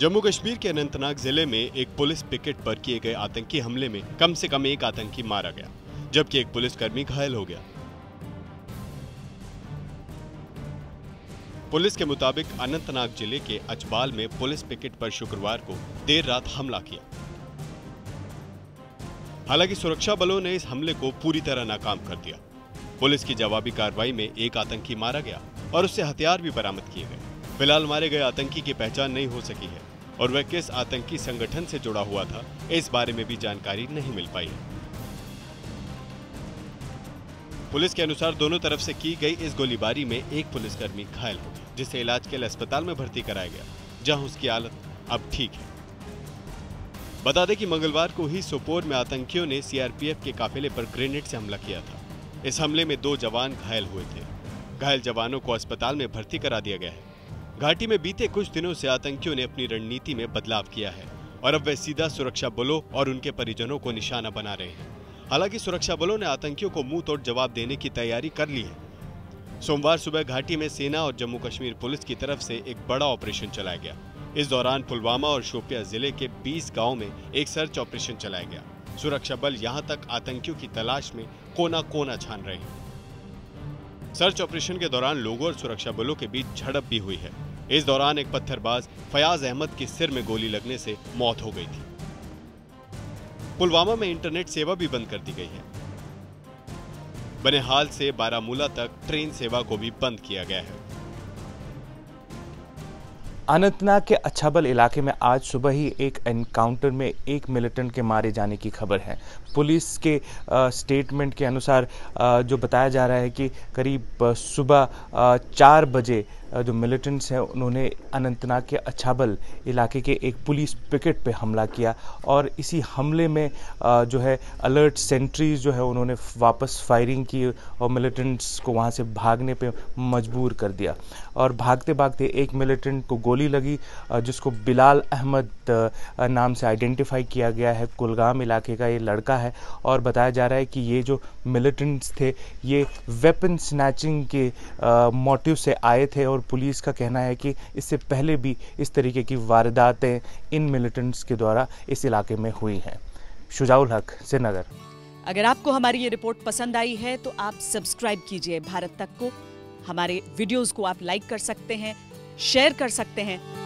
जम्मू कश्मीर के अनंतनाग जिले में एक पुलिस पिकेट पर किए गए आतंकी हमले में कम से कम एक आतंकी मारा गया, जबकि एक पुलिसकर्मी घायल हो गया। पुलिस के मुताबिक अनंतनाग जिले के अचबल में पुलिस पिकेट पर शुक्रवार को देर रात हमला किया। हालांकि सुरक्षा बलों ने इस हमले को पूरी तरह नाकाम कर दिया। पुलिस की जवाबी कार्रवाई में एक आतंकी मारा गया और उससे हथियार भी बरामद किए गए। फिलहाल मारे गए आतंकी की पहचान नहीं हो सकी है और वह किस आतंकी संगठन से जुड़ा हुआ था, इस बारे में भी जानकारी नहीं मिल पाई है। पुलिस के अनुसार दोनों तरफ से की गई इस गोलीबारी में एक पुलिसकर्मी घायल हो गया, जिसे इलाज के लिए अस्पताल में भर्ती कराया गया, जहां उसकी हालत अब ठीक है। बता दें कि मंगलवार को ही सोपोर में आतंकियों ने सीआरपीएफ के काफिले पर ग्रेनेड से हमला किया था। इस हमले में 2 जवान घायल हुए थे। घायल जवानों को अस्पताल में भर्ती करा दिया गया है। घाटी में बीते कुछ दिनों से आतंकियों ने अपनी रणनीति में बदलाव किया है और अब वे सीधा सुरक्षा बलों और उनके परिजनों को निशाना बना रहे हैं। हालांकि सुरक्षा बलों ने आतंकियों को मुंह तोड़ जवाब देने की तैयारी कर ली है। सोमवार सुबह घाटी में सेना और जम्मू कश्मीर पुलिस की तरफ से एक बड़ा ऑपरेशन चलाया गया। इस दौरान पुलवामा और शोपिया जिले के 20 गाँव में एक सर्च ऑपरेशन चलाया गया। सुरक्षा बल यहाँ तक आतंकियों की तलाश में कोना कोना छान रहे हैं। सर्च ऑपरेशन के दौरान लोगों और सुरक्षा बलों के बीच झड़प भी हुई है। इस दौरान एक पत्थरबाज फयाज अहमद के सिर में गोली लगने से मौत हो गई थी। पुलवामा में इंटरनेट सेवा भी बंद कर दी गई है। बनहाल से बारामुला तक ट्रेन सेवा को भी बंद किया गया है। अनंतनाग के अचबल इलाके में आज सुबह ही एक एनकाउंटर में एक मिलिटेंट के मारे जाने की खबर है। पुलिस के स्टेटमेंट के अनुसार जो बताया जा रहा है कि करीब सुबह 4 बजे जो मिलिटेंट्स हैं उन्होंने अनंतनाग के अचबल इलाके के एक पुलिस पिकेट पे हमला किया और इसी हमले में जो है अलर्ट सेंट्रीज जो है उन्होंने वापस फायरिंग की और मिलिटेंट्स को वहाँ से भागने पे मजबूर कर दिया और भागते भागते एक मिलिटेंट को गोली लगी, जिसको बिलाल अहमद नाम से आइडेंटिफाई किया गया है। कुलगाम इलाके का ये लड़का है और बताया जा रहा है कि ये जो मिलिटेंट्स थे ये वेपन स्नैचिंग के मोटिव से आए थे और पुलिस का कहना है कि इससे पहले भी इस तरीके की वारदातें इन मिलिटेंट्स के द्वारा इस इलाके में हुई हैं। शुजाउल हक, श्रीनगर। अगर आपको हमारी ये रिपोर्ट पसंद आई है तो आप सब्सक्राइब कीजिए भारत तक को। हमारे वीडियोस को आप लाइक कर सकते हैं, शेयर कर सकते हैं।